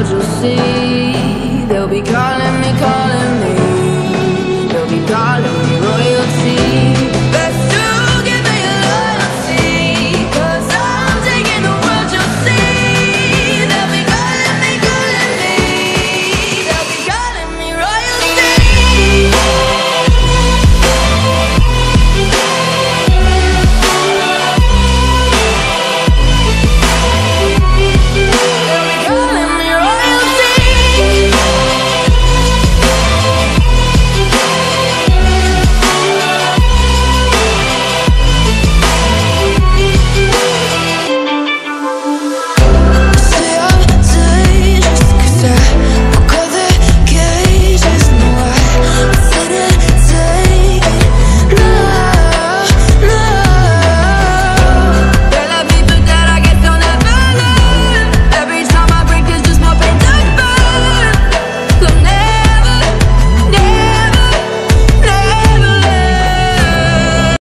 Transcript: out, you'll see.